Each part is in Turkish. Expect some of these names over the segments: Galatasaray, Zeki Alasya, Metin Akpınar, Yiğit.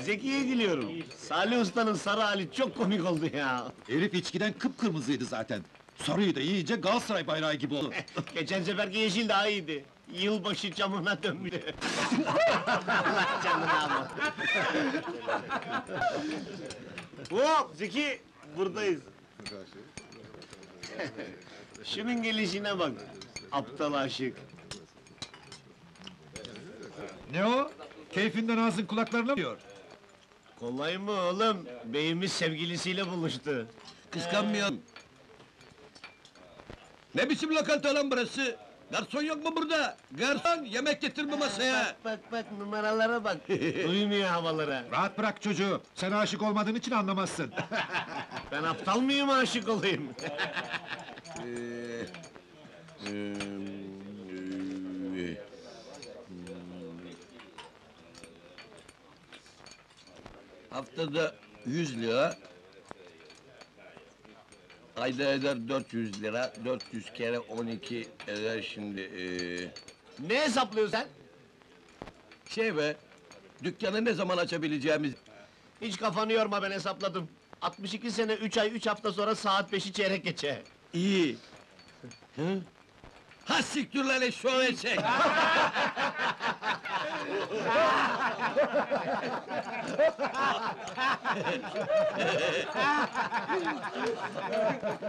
Zeki'ye gülüyorum. Salih Usta'nın sarı hali çok komik oldu ya. Herif içkiden kıpkırmızıydı zaten. Sarıyı da iyice Galatasaray bayrağı gibi oldu. Geçen seferki yeşil daha iyiydi. Yılbaşı camına dönmüştü. Allah canına ama. Hop Zeki, buradayız. Şunun gelişine bak. Aptal aşık. Ne o? Keyfinden ağzın kulaklarına mı diyor? Kolay mı oğlum? Beyimiz sevgilisiyle buluştu. Kıskanmıyorum. Ne biçim lokanta lan burası? Garson yok mu burada? Garson, yemek getirme masaya! Bak, numaralara bak! Duymuyor havalara! Rahat bırak çocuğu! Sen aşık olmadığın için anlamazsın! Ben aptal mıyım, aşık olayım? Haftada 100 lira... Ayda eder 400 lira, 400 kere 12 eder şimdi. Ne hesaplıyorsun sen? Şey be, dükkanı ne zaman açabileceğimiz... Hiç kafanı yorma, ben hesapladım. 62 sene 3 ay 3 hafta sonra saat 5'i çeyrek geçe. İyi. Hı? Ha siktir lan eşşoğlu eşek!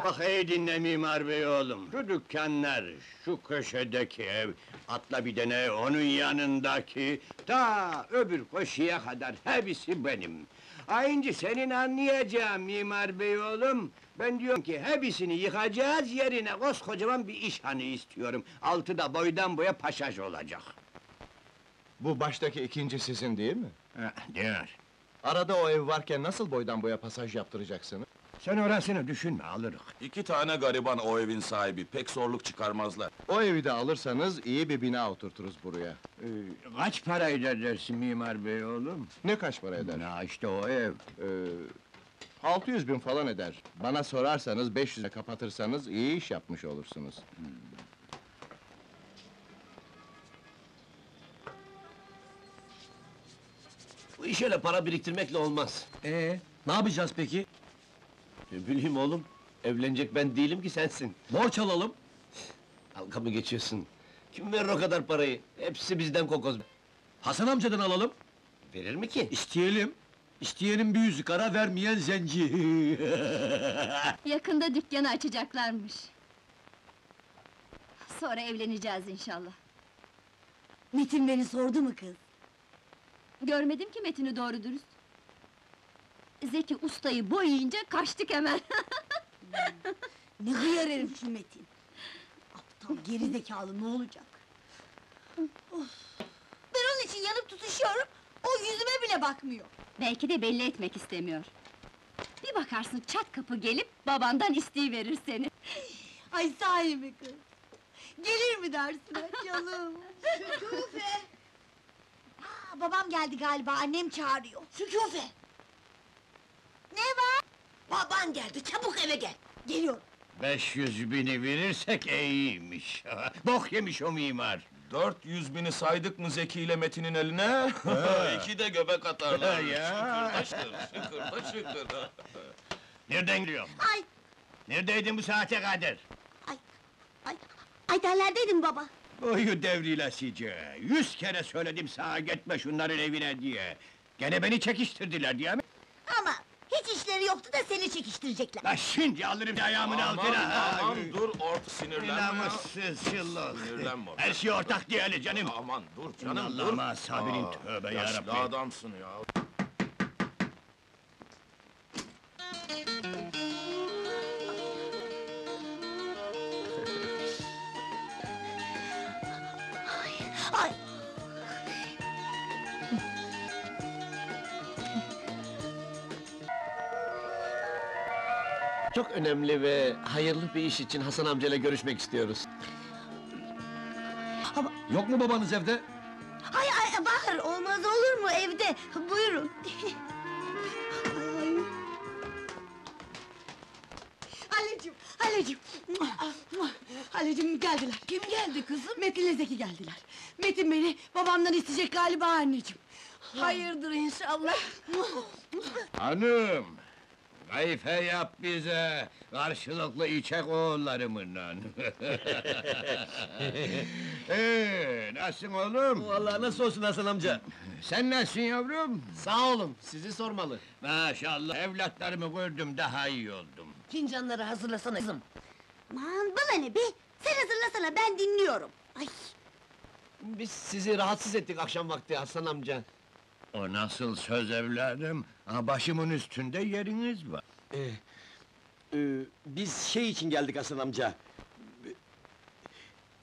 Bak iyi dinle mimar bey oğlum, şu dükkanlar, şu köşedeki ev, atla bir tane onun yanındaki, ta öbür köşeye kadar hepsi benim. Aynı senin anlayacağın mimar bey oğlum, ben diyorum ki hepsini yıkacağız yerine koskocaman bir iş hanı istiyorum. Altı da boydan boya paşaj olacak. Bu baştaki ikinci sizin değil mi? Diyor. Arada o ev varken nasıl boydan boya pasaj yaptıracaksınız? Sen orasını düşünme, alırız. 2 tane gariban o evin sahibi, pek zorluk çıkarmazlar. O evi de alırsanız iyi bir bina oturturuz buraya. Kaç para eder dersin mimar bey oğlum? Ne kaç para eder? Ya işte o ev. 600 bin falan eder. Bana sorarsanız 500'e kapatırsanız iyi iş yapmış olursunuz. Bu iş öyle para biriktirmekle olmaz. Ne yapacağız peki? Ne bileyim oğlum, evlenecek ben değilim ki sensin. Borç alalım! Halka mı geçiyorsun? Kim verir o kadar parayı? Hepsi bizden kokoz! Hasan amcadan alalım! Verir mi ki? İsteyelim! İsteyenin bir yüzü kara, vermeyen zenci! Yakında dükkanı açacaklarmış. Sonra evleneceğiz inşallah. Metin beni sordu mu kız? Görmedim ki Metin'i doğru dürüst. Zeki ustayı boyayınca kaçtık hemen. Ne hıyar herif şu Metin! Aptal gerizekalı ne olacak? Of. Ben onun için yanıp tutuşuyorum, o yüzüme bile bakmıyor! Belki de belli etmek istemiyor. Bir bakarsın çat kapı gelip babandan isteyiverir seni. Ay sahi mi kız? Gelir mi dersin canım? Şüküfe! Aa, babam geldi galiba, annem çağırıyor. Şüküfe! Ne var? Baban geldi, çabuk eve gel! Geliyorum! 500 bini verirsek iyiymiş! Bok yemiş o mimar! 400 bini saydık mı Zeki ile Metin'in eline? 2 de göbek atarlar! Şıkır da şıkır! Nereden gidiyorum? Ay! Neredeydin bu saate kadar? Ay derlerdeydim baba! Boyu devrilesice! 100 kere söyledim sağa gitme şunların evine diye! Gene beni çekiştirdiler diye mi? Ama! Hiç işleri yoktu da seni çekiştirecekler! La şimdi alırım ayağımın altına! Aman dur, sinirlenme! Namussuz şıllık! Her şey ortak diyeli canım! Aman dur canım, dur! Allah'ıma sabirin, tövbe yarabbim! Yaşlı adamsın ya! Çok önemli ve hayırlı bir iş için Hasan amcayla görüşmek istiyoruz. Ama... Yok mu babanız evde? Ay Bahar, olmaz olur mu evde? Buyurun! Anneciğim, Halecim! Halecim geldiler! Kim geldi kızım? Metin'le Zeki geldiler! Metin beni babamdan isteyecek galiba anneciğim! Hayırdır inşallah! Hanım! Kayfe yap bize! Karşılıklı içek oğullarımınla! Nasılsın oğlum? Vallahi nasıl olsun Hasan amca? Sen nasılsın yavrum? Sağ olun, sizi sormalı! Maşallah, evlatlarımı gördüm, daha iyi oldum! Fincanları hazırlasana kızım! Aman, bana ne be! Sen hazırlasana, ben dinliyorum! Ay! Biz sizi rahatsız ettik akşam vakti Hasan amca! O nasıl söz evladım? Ha, başımın üstünde yeriniz var! Biz şey için geldik Hasan amca!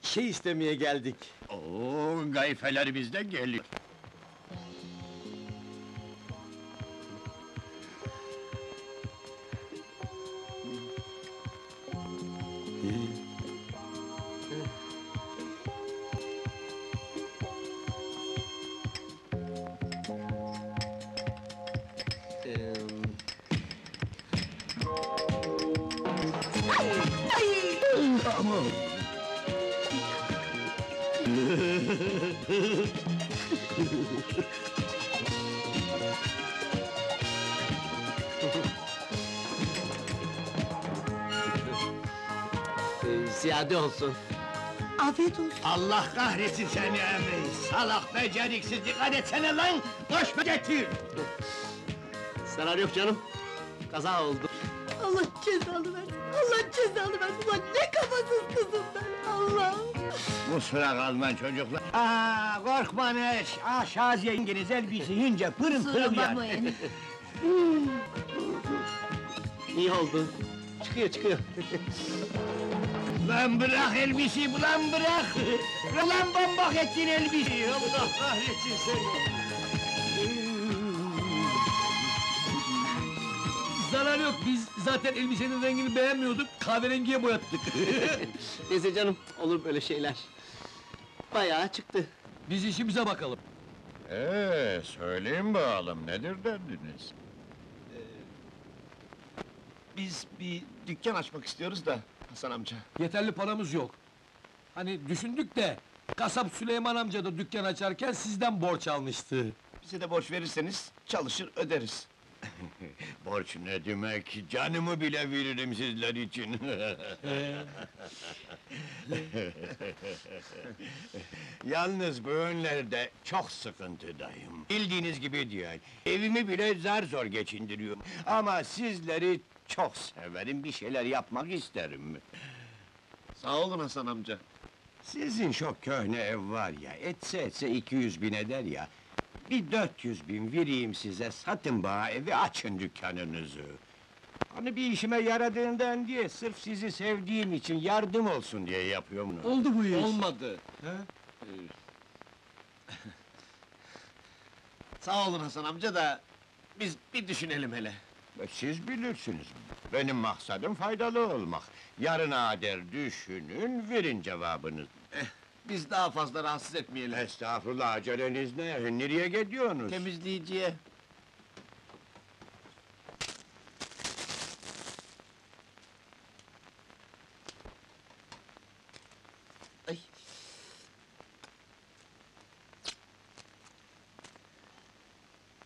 Şey istemeye geldik! Oo, gayfeler bizde geliyor! Aman! Ziyade olsun! Afiyet olsun! Allah kahretsin seni emeği! Salak beceriksiz, dikkat etsene lan! Boş mu getir! Zarar yok canım! Kaza oldu! Allah cezanı versin! Allah cezanı versin! Ulan ne kafasız kızım ben! Allah! Kusura kalmayın çocuklar! Aaa! Korkma Neş! Ah Şaziye İngiliz elbisi hince pırıl pırıl yani! İyi oldu! Çıkıyor, çıkıyor! Lan bırak elbiseyi, ulan bırak! Ulan bombak ettin elbiseyi! Allah kahretsin seni! Zarar yok, biz zaten elbisenin rengini beğenmiyorduk, kahverengiye boyattık! Neyse canım, olur böyle şeyler! Bayağı çıktı! Biz işimize bakalım! Söyleyin bakalım, nedir derdiniz? Biz bir dükkan açmak istiyoruz da, Hasan amca! Yeterli paramız yok! Hani düşündük de, kasap Süleyman amca da dükkan açarken sizden borç almıştı! Bize de borç verirseniz, çalışır öderiz! Borç ne demek? Canımı bile veririm sizler için! Yalnız bu önlerde çok sıkıntıdayım. Bildiğiniz gibi diye, evimi bile zar zor geçindiriyorum. Ama sizleri çok severim, bir şeyler yapmak isterim. Sağ olun Hasan amca! Sizin çok köhne ev var ya, etse 200.000 eder ya... Bir 400.000 vereyim size, satın bana evi, açın dükkanınızı! Hani bir işime yaradığından diye, sırf sizi sevdiğim için yardım olsun diye yapıyorum bunu! Oldu bu iş! Olmadı! Sağ olun Hasan amca da, biz bir düşünelim hele! Siz bilirsiniz, benim maksadım faydalı olmak! Yarına der düşünün, verin cevabınızı! Biz daha fazla rahatsız etmeyelim! Estağfurullah, aceleniz ne? Nereye gidiyorsunuz? Temizleyiciye! Ay!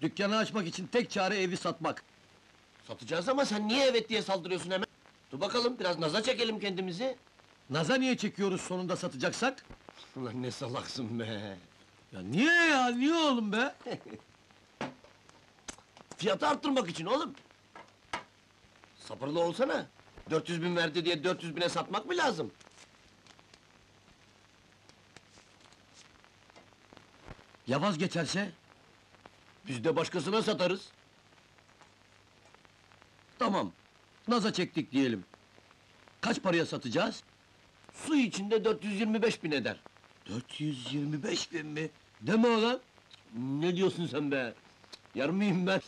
Dükkanı açmak için tek çare evi satmak! Satacağız ama sen niye evet diye saldırıyorsun hemen? Dur bakalım, biraz naza çekelim kendimizi! Naza niye çekiyoruz sonunda satacaksak? Ulan ne salaksın be! Ya niye ya, niye oğlum be? Fiyatı arttırmak için oğlum! Sabırlı olsana! 400.000 verdi diye 400.000'e satmak mı lazım? Ya vazgeçerse? Biz de başkasına satarız! Tamam, naza çektik diyelim! Kaç paraya satacağız? Su içinde 425.000 eder! 425.000 mi? Deme ulan! Ne diyorsun sen be? Yar mıyım ben?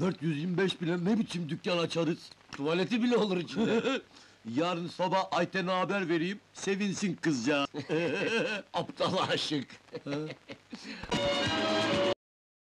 425.000'e ne biçim dükkan açarız? Tuvaleti bile olur içinde! Yarın sabah Ayten'e haber vereyim, sevinsin kızcağız! Aptal aşık!